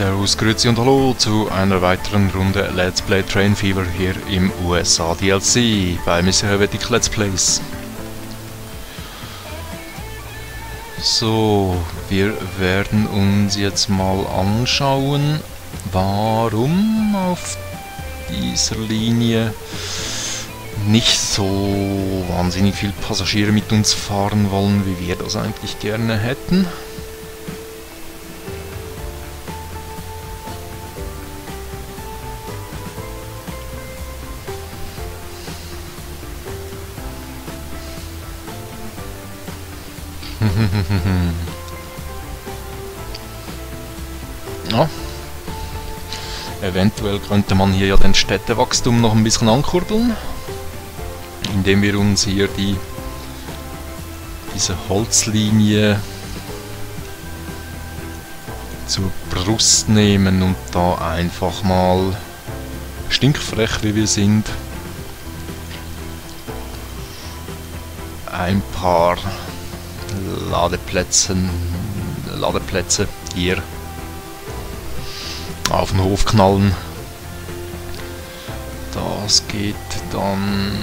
Servus, Grüezi und Hallo zu einer weiteren Runde Let's Play Train Fever hier im USA DLC bei Mister Helvetic Let's Plays. So, wir werden uns jetzt mal anschauen, warum auf dieser Linie nicht so wahnsinnig viele Passagiere mit uns fahren wollen, wie wir das eigentlich gerne hätten. Ja. Eventuell könnte man hier ja den Städtewachstum noch ein bisschen ankurbeln, indem wir uns hier diese Holzlinie zur Brust nehmen und da einfach mal stinkfrech, wie wir sind, ein paar Ladeplätze hier auf den Hof knallen. Das geht dann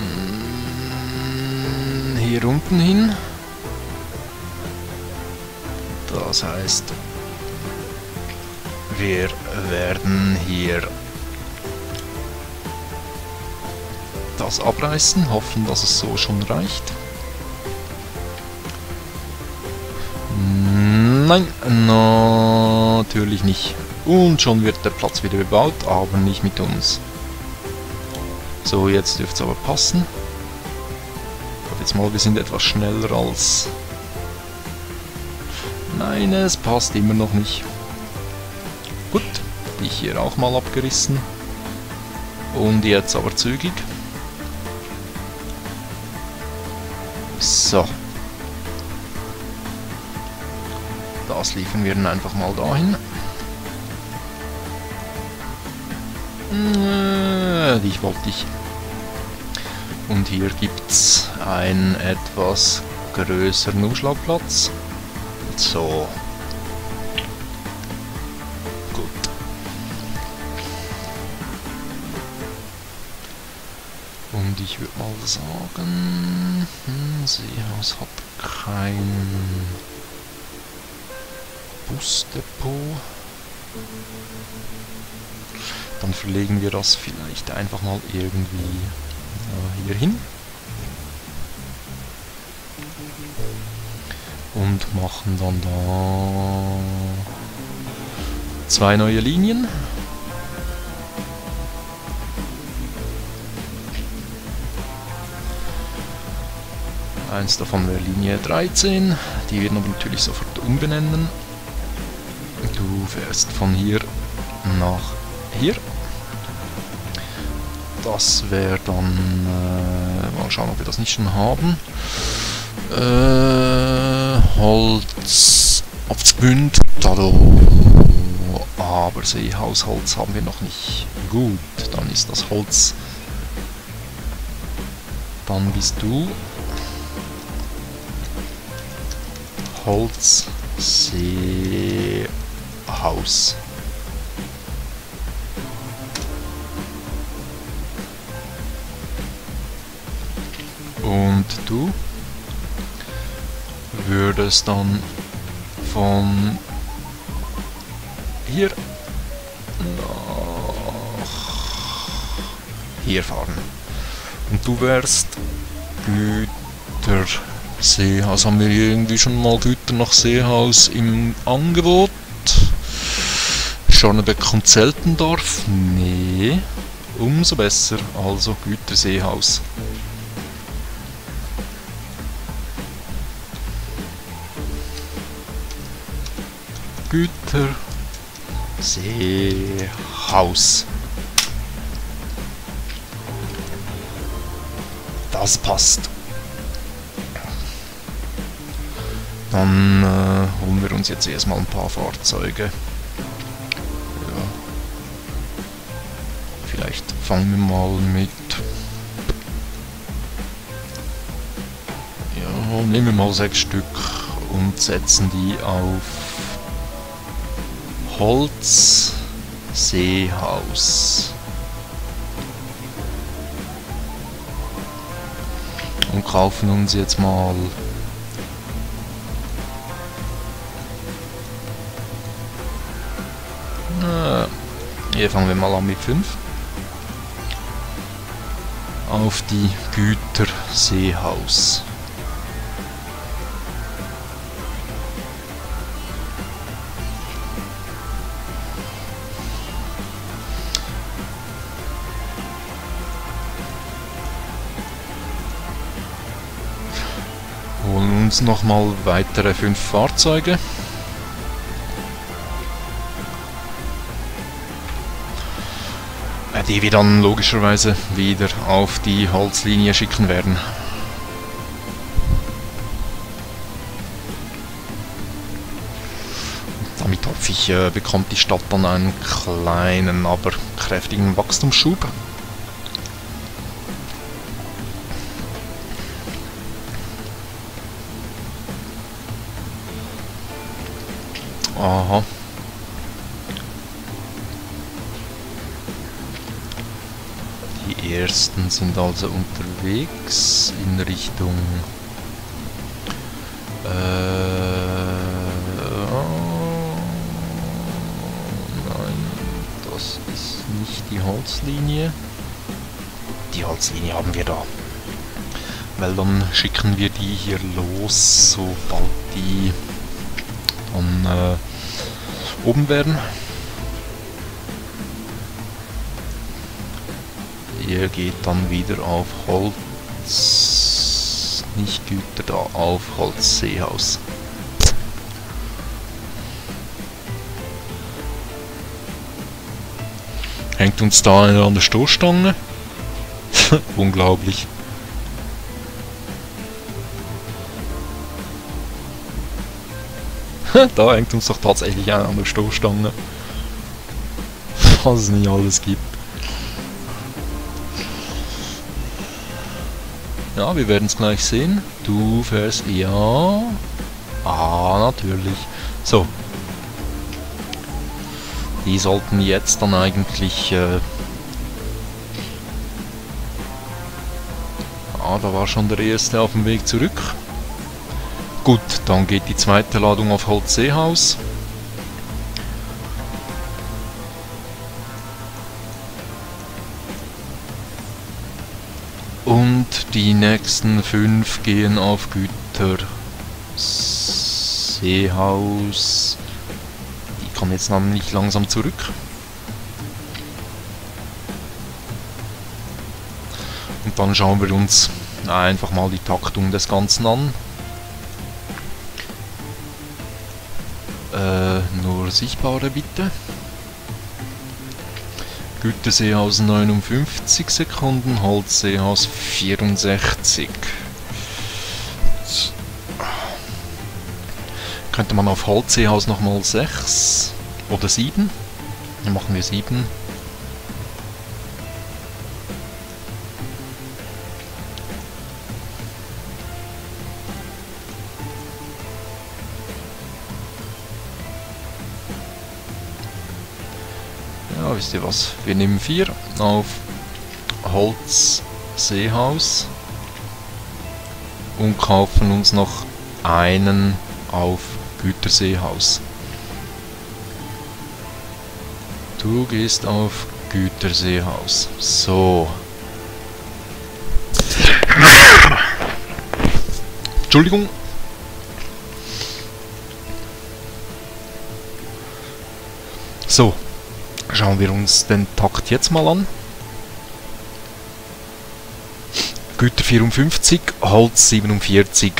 hier unten hin. Das heißt, wir werden hier das abreißen, hoffen, dass es so schon reicht. Nein, natürlich nicht. Und schon wird der Platz wieder bebaut, aber nicht mit uns. So, jetzt dürfte es aber passen. Ich glaube jetzt mal, wir sind etwas schneller als... Nein, es passt immer noch nicht. Gut, ich hier auch mal abgerissen. Und jetzt aber zügig. So. Das liefern wir dann einfach mal dahin. Dich wollte ich. Und hier gibt es einen etwas größeren Umschlagplatz. So. Gut. Und ich würde mal sagen, Seehaus hat kein Busdepot. Dann verlegen wir das vielleicht einfach mal irgendwie hier hin und machen dann da zwei neue Linien. Eins davon wäre Linie 13, die wir natürlich sofort umbenennen. Du fährst von hier nach hier. Das wäre dann... mal schauen, ob wir das nicht schon haben. Holz... Obstbünd... Aber Seehausholz haben wir noch nicht. Gut, dann ist das Holz... Dann bist du... Holz... Seehaus... Und du würdest dann von hier nach hier fahren. Und du wärst Güterseehaus. Haben wir irgendwie schon mal Güter nach Seehaus im Angebot? Schornebeck und Zeltendorf? Nee. Umso besser. Also Güterseehaus. Güterseehaus. Das passt. Dann holen wir uns jetzt erstmal ein paar Fahrzeuge. Ja. Vielleicht fangen wir mal mit... Ja, nehmen wir mal 6 Stück und setzen die auf Holzseehaus. Und kaufen uns jetzt mal hier fangen wir mal an mit 5. Auf die Güter Seehaus. Holen uns nochmal weitere 5 Fahrzeuge. Die wir dann logischerweise wieder auf die Holzlinie schicken werden. Damit hoffe ich, bekommt die Stadt dann einen kleinen, aber kräftigen Wachstumsschub. Aha. Die ersten sind also unterwegs in Richtung nein, das ist nicht die Holzlinie. Die Holzlinie haben wir da. Weil dann schicken wir die hier los, sobald die dann oben werden. Ihr geht dann wieder auf Holz, nicht Güter, da auf Holzseehaus. Hängt uns da einer an der Stoßstange? Unglaublich. Da hängt uns doch tatsächlich einer an der Stoßstange. Was es nicht alles gibt. Ja, wir werden es gleich sehen. Du fährst... Ja... Ah, natürlich. So. Die sollten jetzt dann eigentlich... Ah, da war schon der erste auf dem Weg zurück. Gut, dann geht die zweite Ladung auf Holzseehaus. Die nächsten 5 gehen auf Güter Seehaus. Die kommen jetzt nämlich langsam zurück. Und dann schauen wir uns einfach mal die Taktung des Ganzen an. Nur sichtbare bitte. Güterseehaus 59 Sekunden, Holzseehaus 64. Könnte man auf Holzseehaus nochmal 6 oder 7? Dann machen wir 7. Wisst ihr was? Wir nehmen 4 auf Holzseehaus und kaufen uns noch einen auf Güterseehaus. Du gehst auf Güterseehaus. So. Entschuldigung. So. Schauen wir uns den Takt jetzt mal an. Güter 54, Holz 47.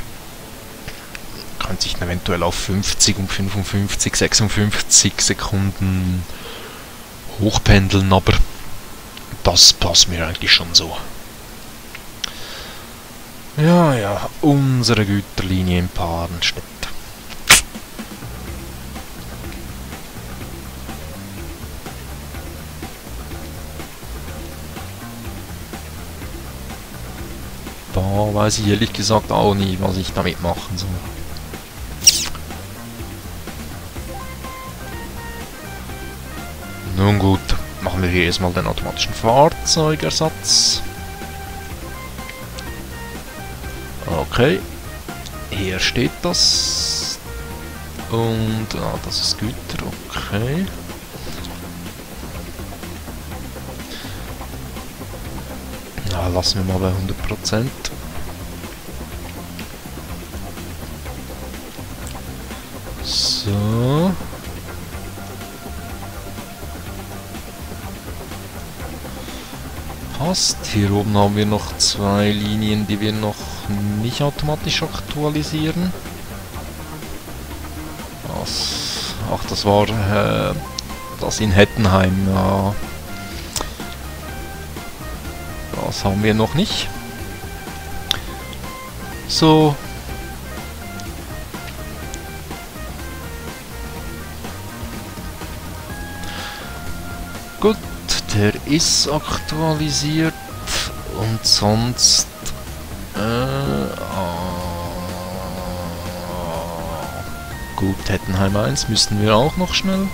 Könnte sich dann eventuell auf 50 und 55, 56 Sekunden hochpendeln, aber das passt mir eigentlich schon so. Ja, ja, unsere Güterlinie in Paarnstedt. Da weiß ich ehrlich gesagt auch nie, was ich damit machen soll. Nun gut, machen wir hier erstmal den automatischen Fahrzeugersatz. Okay, hier steht das. Und, das ist Güter, okay. Ja, lassen wir mal bei 100%. So. Passt. Hier oben haben wir noch zwei Linien, die wir noch nicht automatisch aktualisieren. Ach, das war das in Hettenheim. Ja. Das haben wir noch nicht. So. Gut, der ist aktualisiert. Und sonst... Gut, Hettenheim 1 müssten wir auch noch schnell.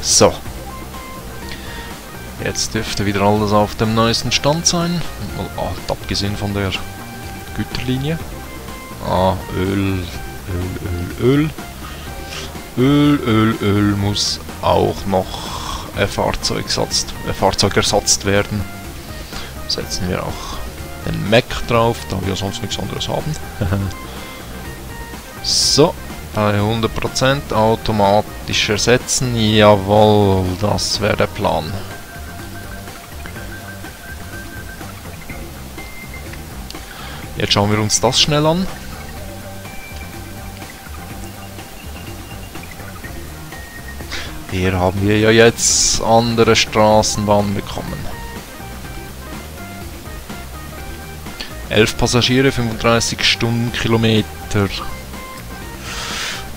So. Jetzt dürfte wieder alles auf dem neuesten Stand sein. Abgesehen von der Güterlinie. Öl muss auch noch Fahrzeugersatz werden. Setzen wir auch den Mac drauf, da wir sonst nichts anderes haben. So, bei 100% automatisch ersetzen. Jawohl, das wäre der Plan. Jetzt schauen wir uns das schnell an. Hier haben wir ja jetzt andere Straßenbahnen bekommen. 11 Passagiere, 35 Stundenkilometer.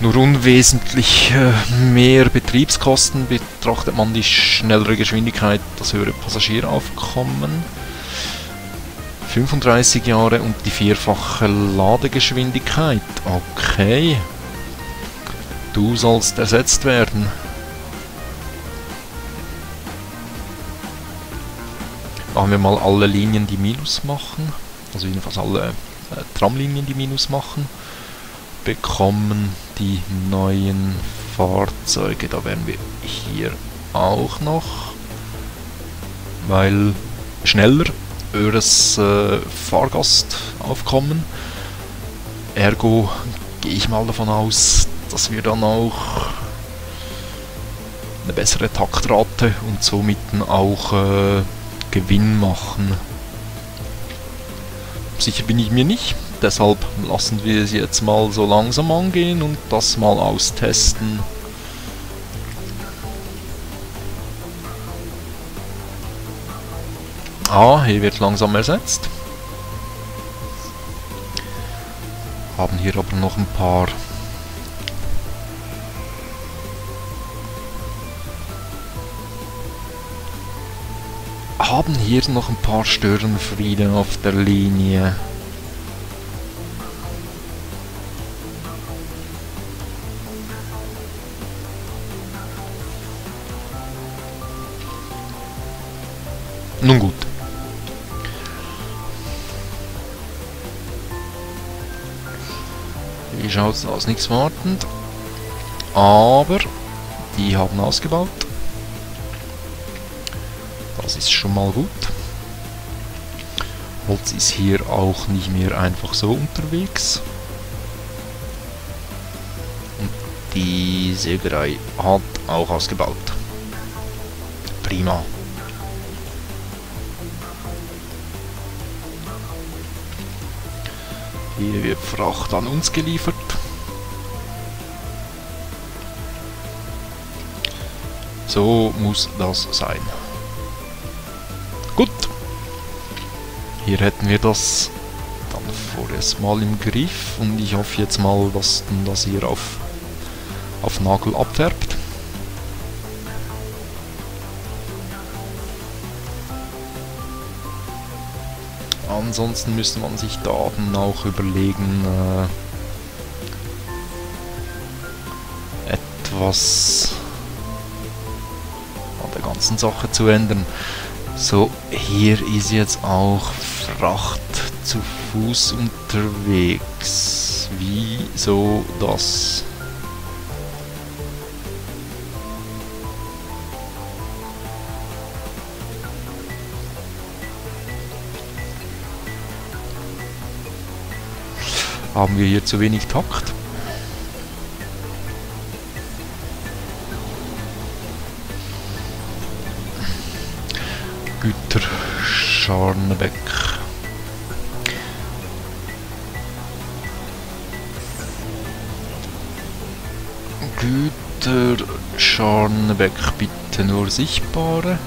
Nur unwesentlich mehr Betriebskosten betrachtet man die schnellere Geschwindigkeit, das höhere Passagieraufkommen. 35 Jahre und die vierfache Ladegeschwindigkeit. Okay. Du sollst ersetzt werden. Machen wir mal alle Linien, die Minus machen, also jedenfalls alle Tramlinien, die Minus machen, bekommen die neuen Fahrzeuge. Da wären wir hier auch noch, weil schneller, höheres Fahrgastaufkommen, ergo gehe ich mal davon aus, dass wir dann auch eine bessere Taktrate und somit auch Gewinn machen. Sicher bin ich mir nicht, deshalb lassen wir es jetzt mal so langsam angehen und das mal austesten. Hier wird langsam ersetzt. Haben hier aber noch ein paar... Haben hier noch ein paar Störenfriede auf der Linie. Nun gut. Wie schaut's aus? Nichts wartend. Aber die haben ausgebaut. Das ist schon mal gut. Holz ist hier auch nicht mehr einfach so unterwegs. Und die Sägerei hat auch ausgebaut. Prima. Hier wird Fracht an uns geliefert. So muss das sein. Gut, hier hätten wir das dann vorerst mal im Griff und ich hoffe jetzt mal, dass das hier auf Nagel abfärbt. ansonsten müsste man sich da auch überlegen, etwas an der ganzen Sache zu ändern. So, hier ist jetzt auch Fracht zu Fuß unterwegs. Wieso das? Haben wir hier zu wenig Takt? Güter Scharnbeck. Güter Scharnbeck, bitte nur sichtbare.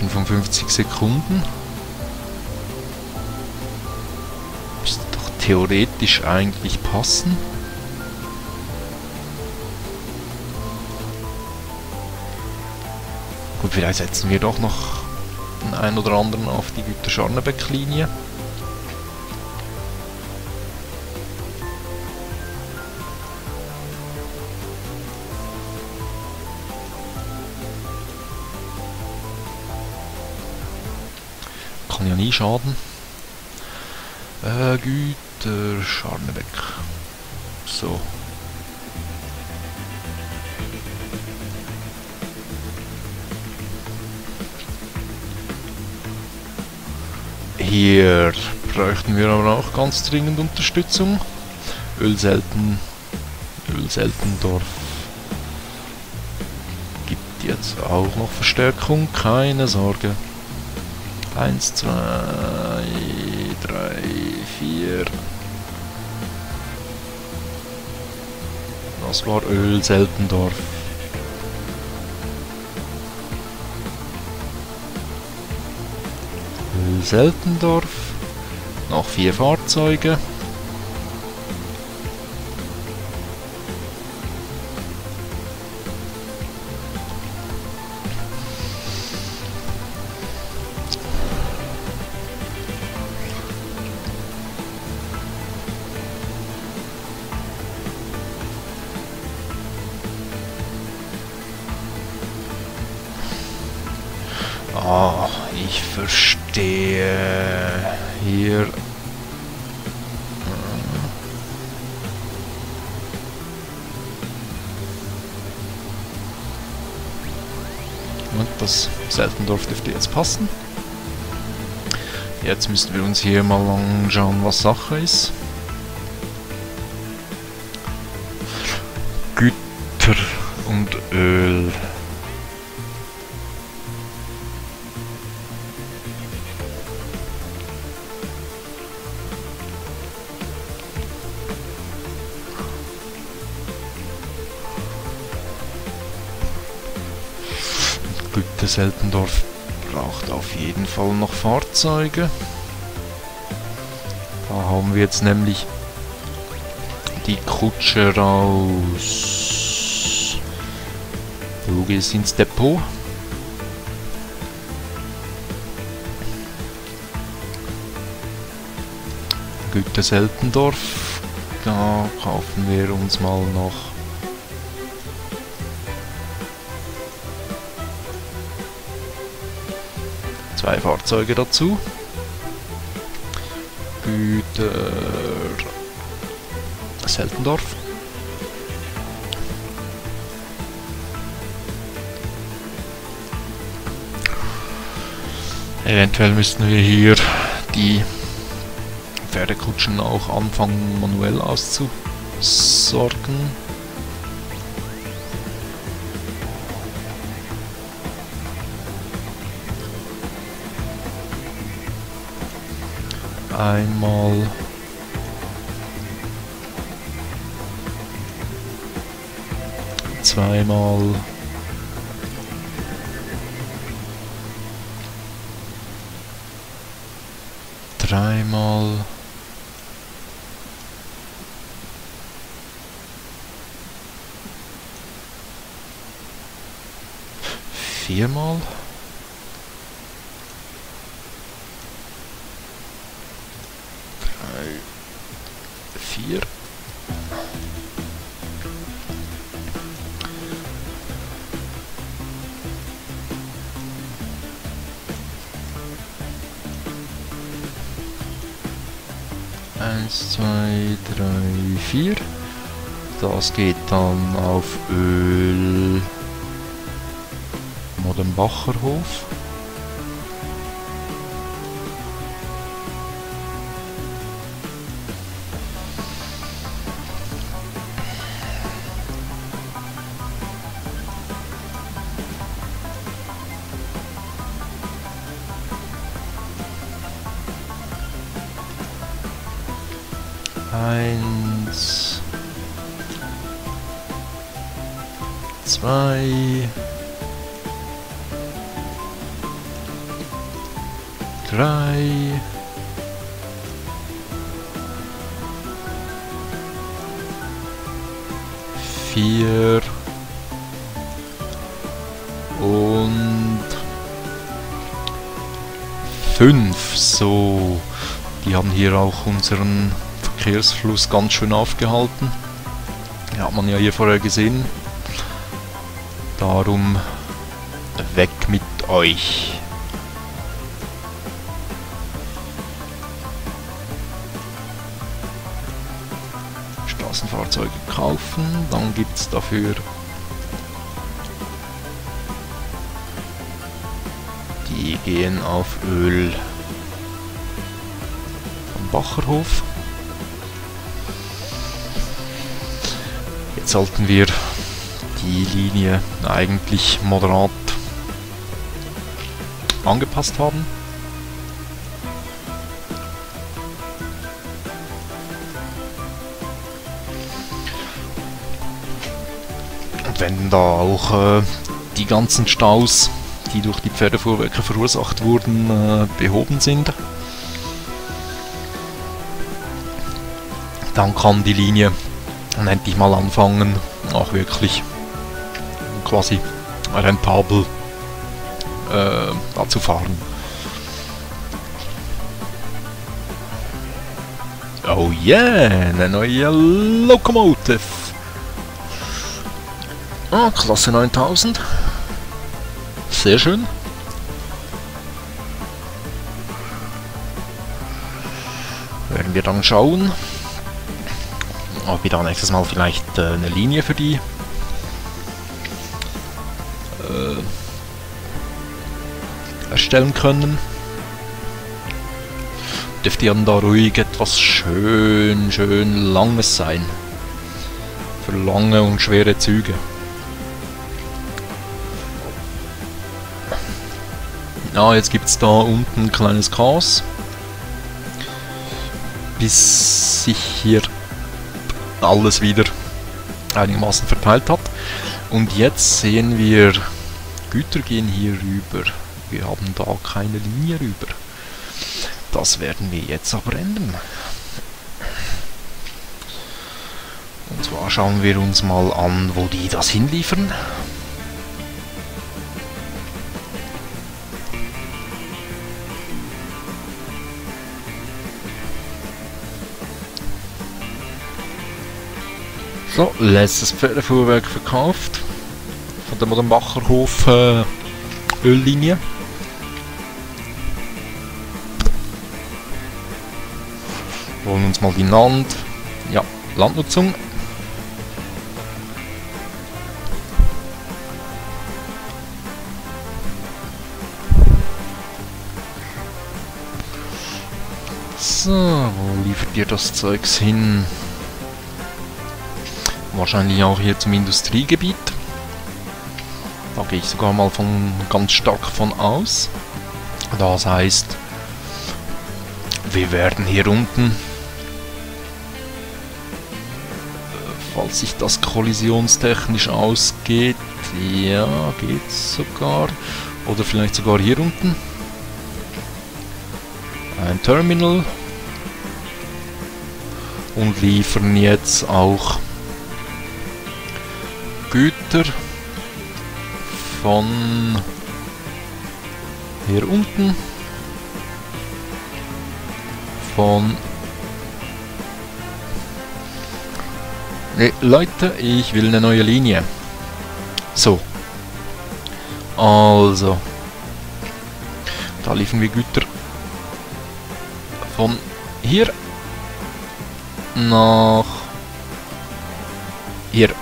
55 Sekunden. Müsste doch theoretisch eigentlich passen. Gut, vielleicht setzen wir doch noch den einen oder anderen auf die Güter-Scharnbeck-Linie. Kann ja nie schaden. Güter-Scharnbeck. So. Hier bräuchten wir aber auch ganz dringend Unterstützung. Ölseltendorf gibt jetzt auch noch Verstärkung, keine Sorge. 1, 2, 3, 4. Das war Ölseltendorf. Seltendorf, noch 4 Fahrzeuge. Ah, ich verstehe. Hier. Und das Seltendorf dürfte jetzt passen. Jetzt müssen wir uns hier mal anschauen, was Sache ist. Güter und Öl. Seltendorf braucht auf jeden Fall noch Fahrzeuge. Da haben wir jetzt nämlich die Kutsche raus. Du gehst ins Depot. Güter Seltendorf. Da kaufen wir uns mal noch zwei Fahrzeuge dazu. Güter Seltendorf. Eventuell müssten wir hier die Pferdekutschen auch anfangen manuell auszusorgen. Einmal zweimal dreimal viermal 4. Eins, zwei, drei, vier. Das geht dann auf Öl Modenbacher Hof. Eins, zwei, drei, vier und fünf. So, die haben hier auch unseren Verkehrsfluss ganz schön aufgehalten. Ja, hat man ja hier vorher gesehen. Darum weg mit euch. Straßenfahrzeuge kaufen, dann gibt es dafür die gehen auf Öl am Bacherhof. Jetzt sollten wir die Linie eigentlich moderat angepasst haben. Und wenn da auch die ganzen Staus, die durch die Pferdefuhrwerke verursacht wurden, behoben sind, dann kann die Linie endlich mal anfangen, auch wirklich quasi rentabel da zu fahren. Oh yeah, eine neue Lokomotive! Ah, Klasse 9000. Sehr schön. Werden wir dann schauen, ob wir da nächstes Mal vielleicht eine Linie für die erstellen können. Dürfte dann da ruhig etwas schön Langes sein. Für lange und schwere Züge. Ja, jetzt gibt es da unten ein kleines Chaos. Bis sich hier alles wieder einigermaßen verteilt hat. Und jetzt sehen wir, Güter gehen hier rüber. Wir haben da keine Linie rüber. Das werden wir jetzt aber ändern. Und zwar schauen wir uns mal an, wo die das hinliefern. So, letztes Pferdefuhrwerk verkauft von der Modenbacher Hof Öllinie. Holen uns mal die Landnutzung. So, wo liefert ihr das Zeugs hin? Wahrscheinlich auch hier zum Industriegebiet. Da gehe ich sogar mal ganz stark von aus. Das heißt, wir werden hier unten, falls sich das kollisionstechnisch ausgeht, ja, geht's sogar, oder vielleicht sogar hier unten, ein Terminal und liefern jetzt auch Güter von hier unten, von Leute, ich will eine neue Linie. So. Also. Da liefern wir Güter von hier nach hier.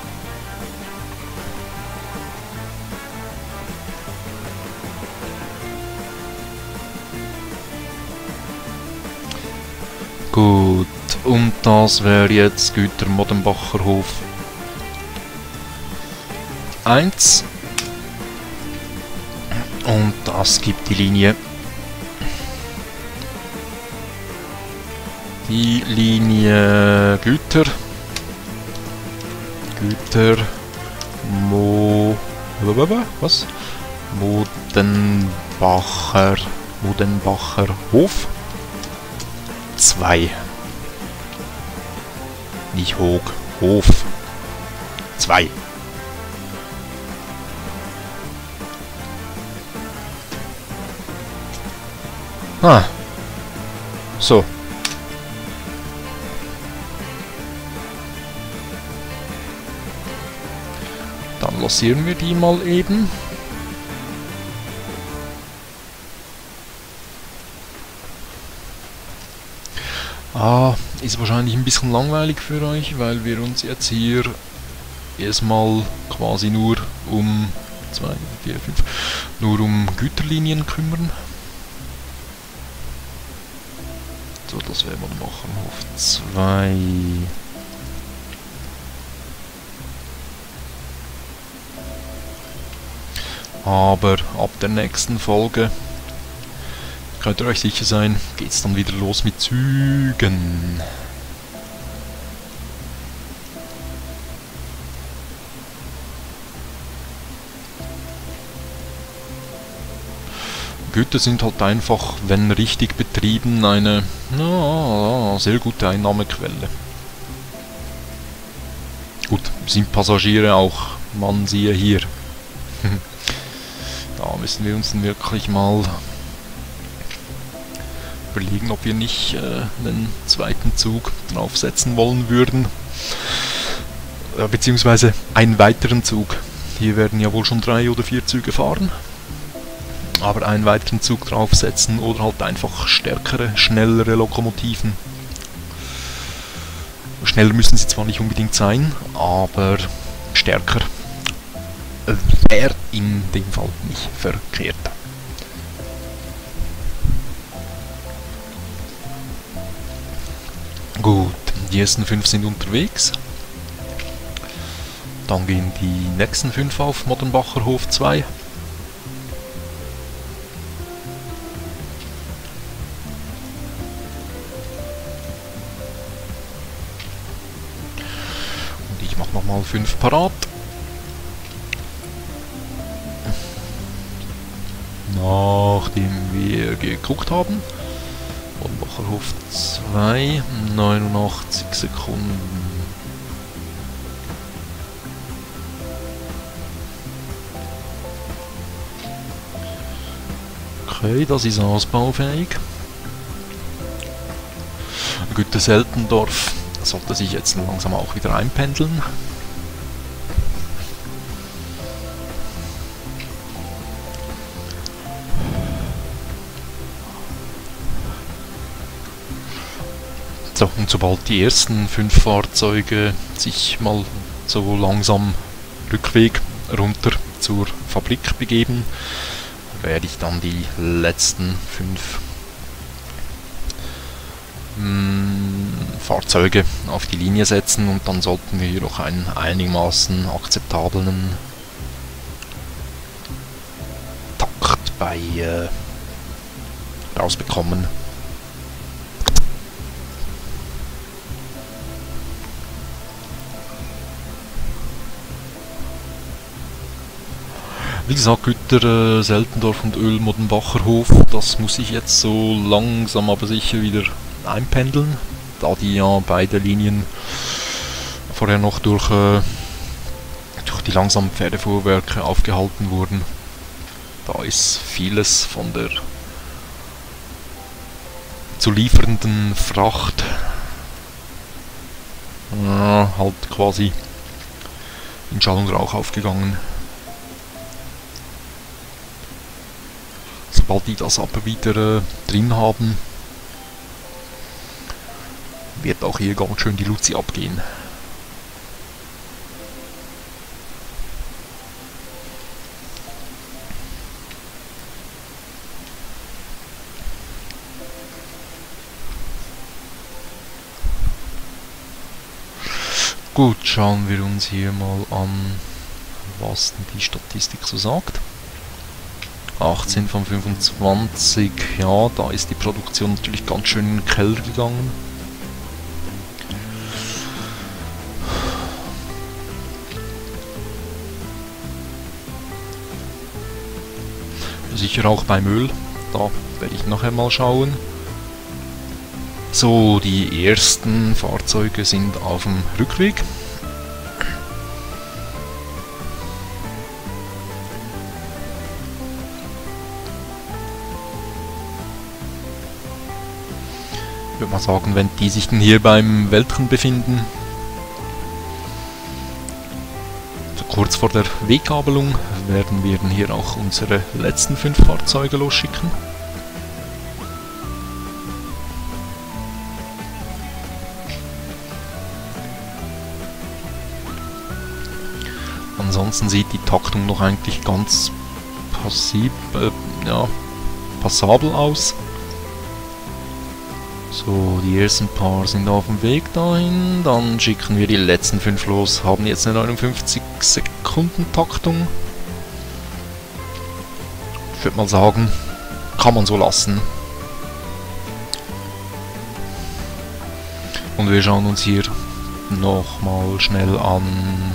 Gut, und das wäre jetzt Güter Modenbacher Hof 1. Und das gibt die Linie. Die Linie Modenbacher Hof 2. Nicht Hoog, Hof 2. Ah. So. Dann lassieren wir die mal eben. Ah, ist wahrscheinlich ein bisschen langweilig für euch, weil wir uns jetzt hier erstmal quasi nur um 2, 4, 5, nur um Güterlinien kümmern. So, das werden wir machen auf 2. Aber ab der nächsten Folge, könnt ihr euch sicher sein, geht's dann wieder los mit Zügen. Güter sind halt einfach, wenn richtig betrieben, eine sehr gute Einnahmequelle. Gut, sind Passagiere auch, man siehe hier. Da müssen wir uns dann wirklich mal überlegen, ob wir nicht einen zweiten Zug draufsetzen wollen würden. Beziehungsweise einen weiteren Zug. Hier werden ja wohl schon 3 oder 4 Züge fahren. Aber einen weiteren Zug draufsetzen oder halt einfach stärkere, schnellere Lokomotiven. Schneller müssen sie zwar nicht unbedingt sein, aber stärker wäre in dem Fall nicht verkehrt. Gut, die ersten 5 sind unterwegs. Dann gehen die nächsten 5 auf Modenbacher Hof 2. Nochmal 5 parat. Nachdem wir geguckt haben. Modenbacherhof 2, 89 Sekunden. Okay, das ist ausbaufähig. Güter Seltendorf. Sollte sich jetzt langsam auch wieder einpendeln. So, und sobald die ersten 5 Fahrzeuge sich mal so langsam Rückweg runter zur Fabrik begeben, werde ich dann die letzten 5 Fahrzeuge auf die Linie setzen und dann sollten wir jedoch einen einigermaßen akzeptablen Takt bei rausbekommen. Wie gesagt, Güter Seltendorf und Öl Modenbacher Hof, das muss ich jetzt so langsam aber sicher wieder einpendeln, da die ja beide Linien vorher noch durch die langsamen Pferdefuhrwerke aufgehalten wurden. Da ist vieles von der zu liefernden Fracht halt quasi in Schall und Rauch aufgegangen. Sobald die das aber wieder drin haben, wird auch hier ganz schön die Luzi abgehen. Gut, schauen wir uns hier mal an, was denn die Statistik so sagt. 18 von 25, ja, da ist die Produktion natürlich ganz schön in den Keller gegangen. Sicher auch bei Öl, da werde ich nachher mal schauen. So, die ersten Fahrzeuge sind auf dem Rückweg. Ich würde mal sagen, wenn die sich denn hier beim Weltcup befinden, so kurz vor der Wegkabelung, werden wir dann hier auch unsere letzten 5 Fahrzeuge losschicken. Ansonsten sieht die Taktung noch eigentlich ganz passabel aus. So, die ersten paar sind auf dem Weg dahin, dann schicken wir die letzten 5 los, haben jetzt eine 59 Sekunden Taktung. Ich würde mal sagen, kann man so lassen. Und wir schauen uns hier nochmal schnell an.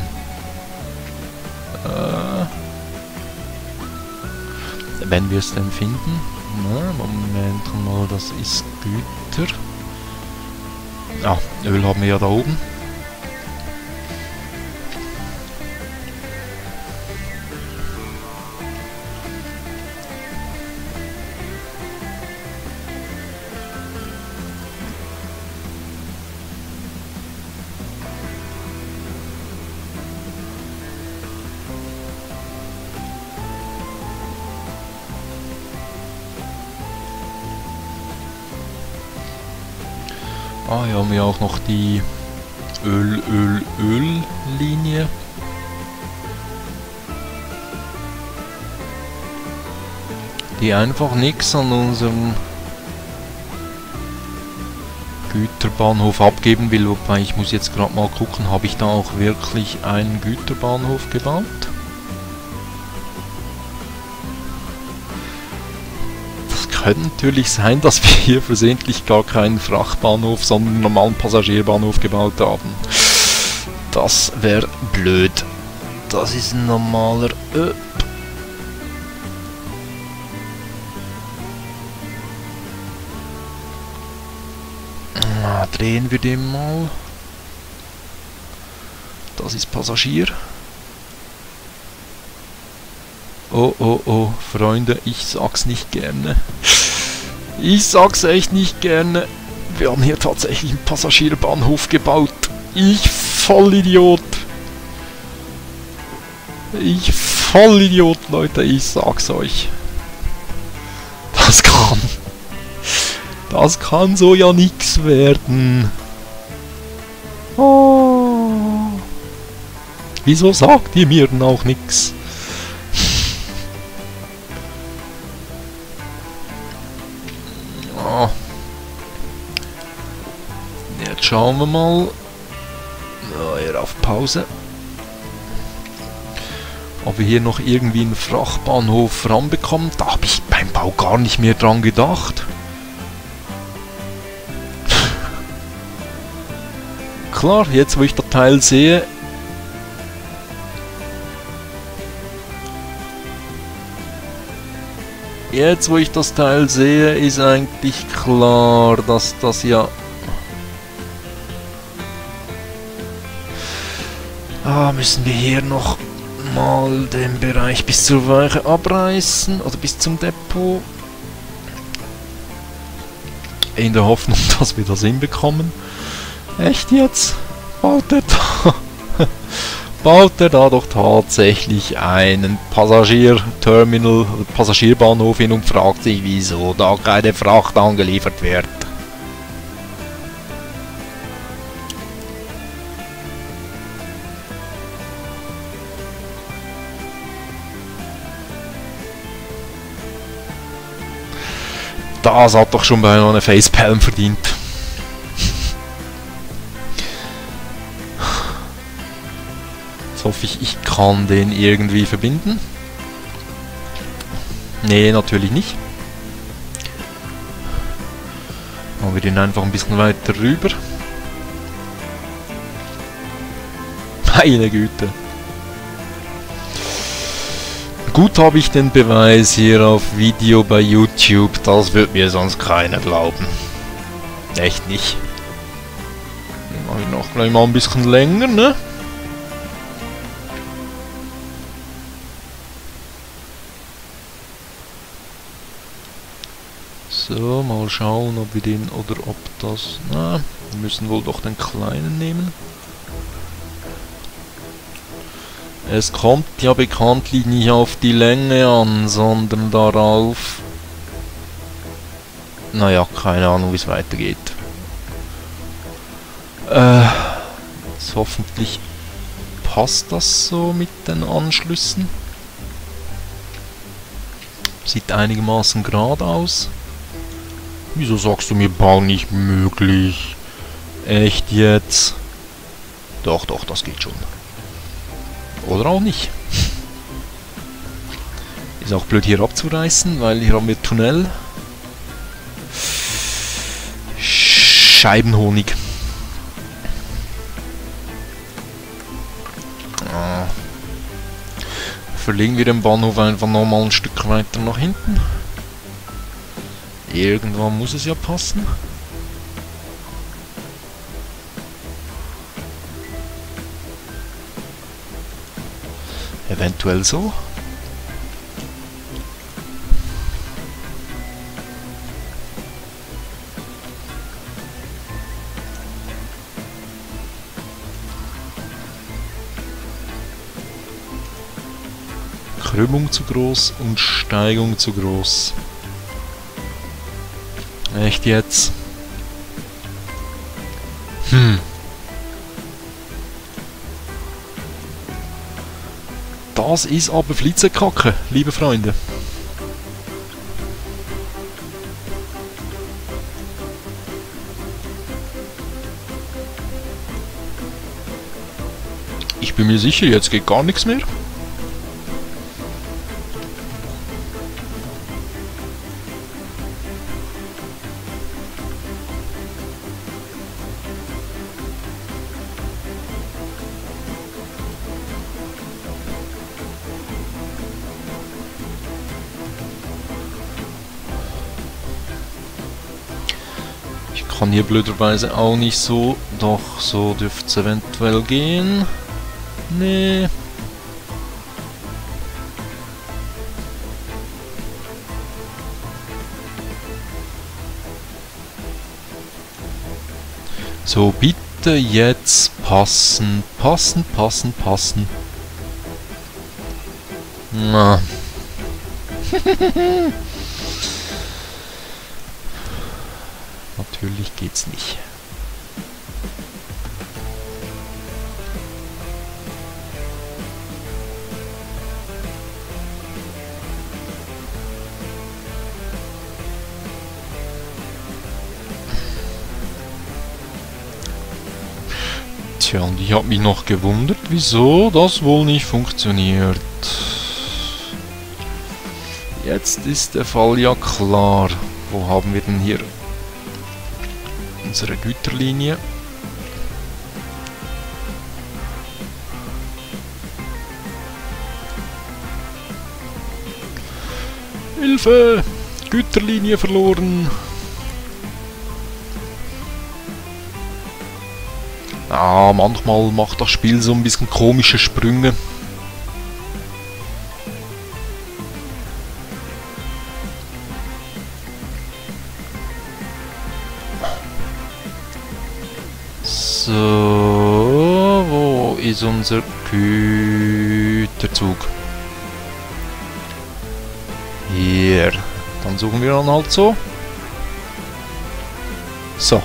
Wenn wir es denn finden. Na, Moment mal, das ist Güter. Ja, Öl haben wir ja da oben. Ah, hier haben wir auch noch die Öl-Öl-Öl-Linie. Die einfach nichts an unserem Güterbahnhof abgeben will. Wobei, ich muss jetzt gerade mal gucken, habe ich da auch wirklich einen Güterbahnhof gebaut? Könnte natürlich sein, dass wir hier versehentlich gar keinen Frachtbahnhof, sondern einen normalen Passagierbahnhof gebaut haben. Das wäre blöd. Das ist ein normaler Öp. Drehen wir den mal. Das ist Passagier. Oh, oh, oh, Freunde, ich sag's nicht gerne. Ich sag's echt nicht gerne. Wir haben hier tatsächlich einen Passagierbahnhof gebaut. Ich Vollidiot. Ich Vollidiot, Leute, ich sag's euch. Das kann so ja nix werden. Oh. Wieso sagt ihr mir denn auch nix? Schauen wir mal. Ja, eher auf Pause. Ob wir hier noch irgendwie einen Frachtbahnhof ranbekommen. Da habe ich beim Bau gar nicht mehr dran gedacht. Klar, jetzt wo ich das Teil sehe. Jetzt wo ich das Teil sehe, ist eigentlich klar, dass das ja... müssen wir hier noch mal den Bereich bis zur Weiche abreißen oder bis zum Depot. In der Hoffnung, dass wir das hinbekommen. Echt jetzt? baute da doch tatsächlich einen Passagierterminal, Passagierbahnhof hin und fragt sich, wieso da keine Fracht angeliefert wird. Das hat doch schon bei einer Facepalm verdient. Jetzt hoffe ich, ich kann den irgendwie verbinden. Nee, natürlich nicht. Machen wir den einfach ein bisschen weiter rüber. Meine Güte. Gut habe ich den Beweis hier auf Video bei YouTube, das wird mir sonst keiner glauben. Echt nicht. Dann mache ich noch gleich mal ein bisschen länger, ne? So, mal schauen, ob wir den oder ob das... Na, wir müssen wohl doch den kleinen nehmen. Es kommt ja bekanntlich nicht auf die Länge an, sondern darauf... Naja, keine Ahnung, wie es weitergeht. Jetzt hoffentlich passt das so mit den Anschlüssen. Sieht einigermaßen gerade aus. Wieso sagst du mir, Bau nicht möglich? Echt jetzt? Doch, doch, das geht schon. Oder auch nicht. Ist auch blöd hier abzureißen, weil hier haben wir Tunnel. Scheibenhonig. Ah. Verlegen wir den Bahnhof einfach nochmal ein Stück weiter nach hinten. Irgendwann muss es ja passen. Eventuell so. Krümmung zu groß und Steigung zu groß. Echt jetzt? Hm. Das ist aber Flitzekacke, liebe Freunde. Ich bin mir sicher, jetzt geht gar nichts mehr. Kann hier blöderweise auch nicht so, doch so dürfte es eventuell gehen. Nee. So, bitte jetzt passen, passen, passen, passen. Na. Natürlich geht's nicht. Tja, und ich habe mich noch gewundert, wieso das wohl nicht funktioniert. Jetzt ist der Fall ja klar. Wo haben wir denn hier... unsere Güterlinie. Hilfe! Güterlinie verloren! Ah, manchmal macht das Spiel so ein bisschen komische Sprünge. So. ist unser Güterzug. Hier. Dann suchen wir dann halt so. So.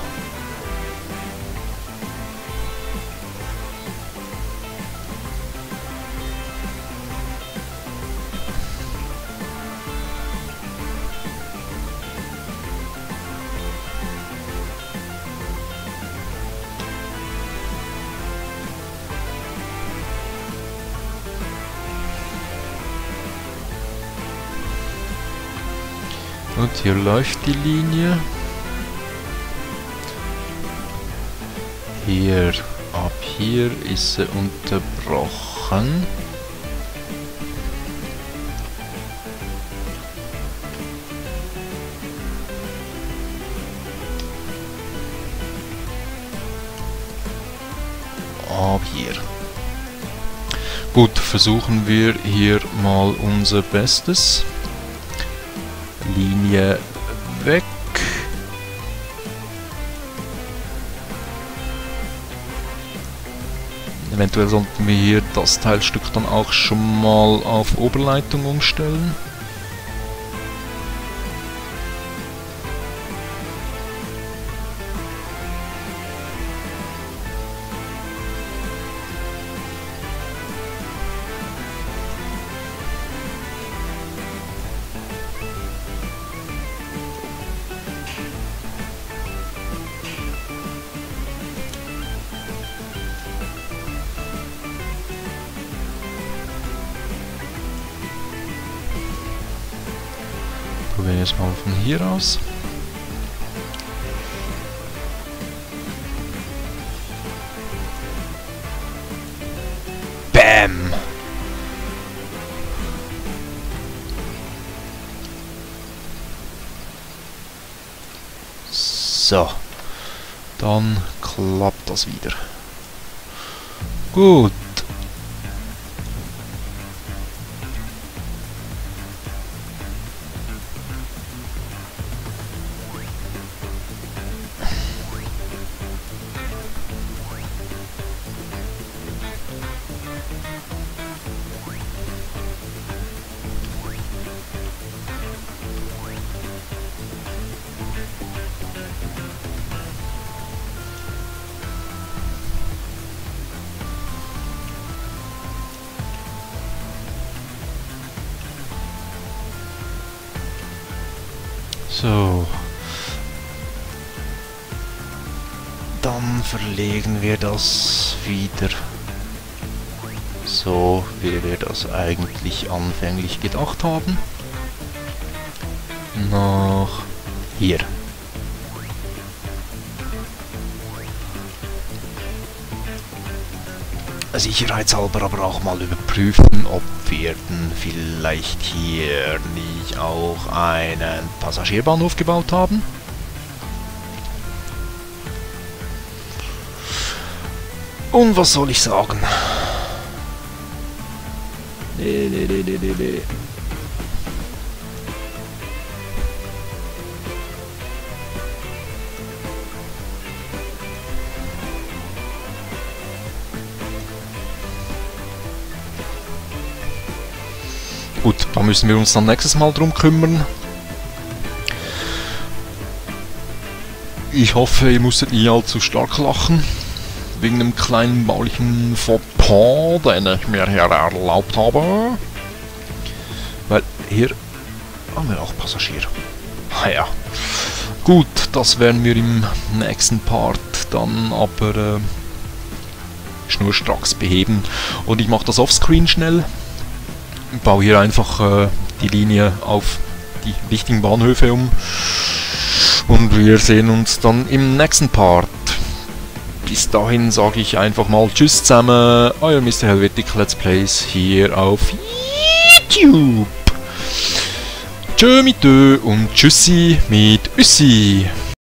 Und hier läuft die Linie. Hier, ab hier ist sie unterbrochen. Ab hier. Gut, versuchen wir hier mal unser Bestes. Linie weg. Eventuell sollten wir hier das Teilstück dann auch schon mal auf Oberleitung umstellen. Probieren wir jetzt mal von hier aus. Bam! So. Dann klappt das wieder. Gut. So, dann verlegen wir das wieder so, wie wir das eigentlich anfänglich gedacht haben, nach hier. Sicherheitshalber aber auch mal überprüfen, ob wir denn vielleicht hier nicht auch einen Passagierbahnhof gebaut haben. Und was soll ich sagen? Gut, da müssen wir uns dann nächstes Mal drum kümmern. Ich hoffe, ihr musstet nicht allzu stark lachen. Wegen einem kleinen baulichen Fauxpas, den ich mir hier erlaubt habe. Weil hier haben wir auch Passagiere. Naja. Gut, das werden wir im nächsten Part dann aber schnurstracks beheben. Und ich mache das offscreen schnell. Ich baue hier einfach die Linie auf die wichtigen Bahnhöfe um und wir sehen uns dann im nächsten Part. Bis dahin sage ich einfach mal tschüss zusammen, euer Mister Helvetic Let's Plays hier auf YouTube. Tschö mit Ö und Tschüssi mit Üssi.